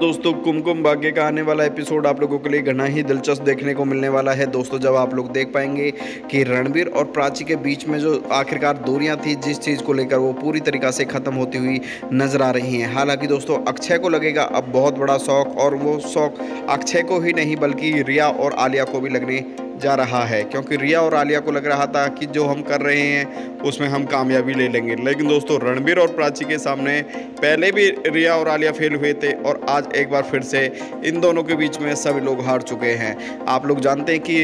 दोस्तों कुमकुम भाग्य का आने वाला एपिसोड आप लोगों के लिए घना ही दिलचस्प देखने को मिलने वाला है दोस्तों, जब आप लोग देख पाएंगे कि रणबीर और प्राची के बीच में जो आखिरकार दूरियां थी जिस चीज़ को लेकर वो पूरी तरीक़ा से ख़त्म होती हुई नज़र आ रही हैं। हालांकि दोस्तों अक्षय को लगेगा अब बहुत बड़ा शौक, और वो शौक अक्षय को ही नहीं बल्कि रिया और आलिया को भी लगने जा रहा है, क्योंकि रिया और आलिया को लग रहा था कि जो हम कर रहे हैं उसमें हम कामयाबी ले लेंगे। लेकिन दोस्तों रणबीर और प्राची के सामने पहले भी रिया और आलिया फेल हुए थे और आज एक बार फिर से इन दोनों के बीच में सभी लोग हार चुके हैं। आप लोग जानते हैं कि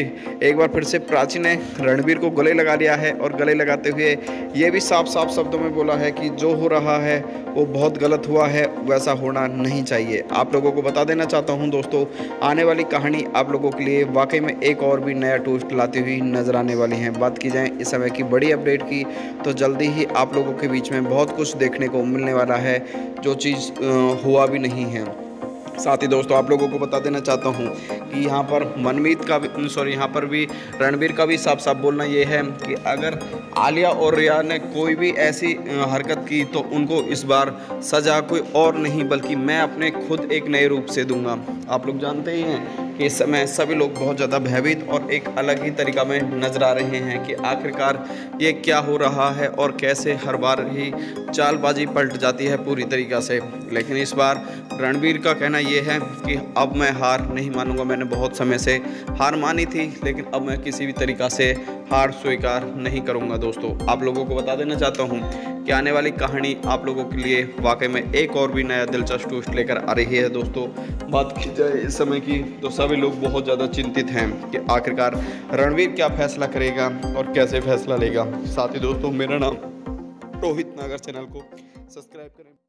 एक बार फिर से प्राची ने रणबीर को गले लगा लिया है और गले लगाते हुए ये भी साफ साफ शब्दों में बोला है कि जो हो रहा है वो बहुत गलत हुआ है, वैसा होना नहीं चाहिए। आप लोगों को बता देना चाहता हूँ दोस्तों, आने वाली कहानी आप लोगों के लिए वाकई में एक और भी नया टूस्ट लाती हुई नजर आने वाली हैं। बात की जाए इस समय की बड़ी अपडेट की तो जल्दी ही आप लोगों के बीच में बहुत कुछ देखने को मिलने वाला है, जो चीज़ हुआ भी नहीं है। साथ ही दोस्तों आप लोगों को बता देना चाहता हूँ कि यहाँ पर मनमीत का भी यहाँ पर भी रणबीर का भी साफ साफ बोलना ये है कि अगर आलिया और रिया ने कोई भी ऐसी हरकत की तो उनको इस बार सज़ा कोई और नहीं बल्कि मैं अपने खुद एक नए रूप से दूंगा। आप लोग जानते ही हैं कि इस समय सभी लोग बहुत ज़्यादा भयभीत और एक अलग ही तरीका में नज़र आ रहे हैं कि आखिरकार ये क्या हो रहा है और कैसे हर बार ही चालबाजी पलट जाती है पूरी तरीक़ा से। लेकिन इस बार रणबीर का कहना यह है कि अब मैं हार नहीं मानूंगा, मैंने बहुत समय से हार मानी थी लेकिन अब मैं किसी भी तरीक़ा से हार स्वीकार नहीं करूंगा। दोस्तों आप लोगों को बता देना चाहता हूं कि आने वाली कहानी आप लोगों के लिए वाकई में एक और भी नया दिलचस्प ट्विस्ट लेकर आ रही है। दोस्तों बात की जाए इस समय की तो सभी लोग बहुत ज़्यादा चिंतित हैं कि आखिरकार रणबीर क्या फैसला करेगा और कैसे फैसला लेगा। साथ ही दोस्तों मेरा नाम रोहित नागर, चैनल को सब्सक्राइब करें।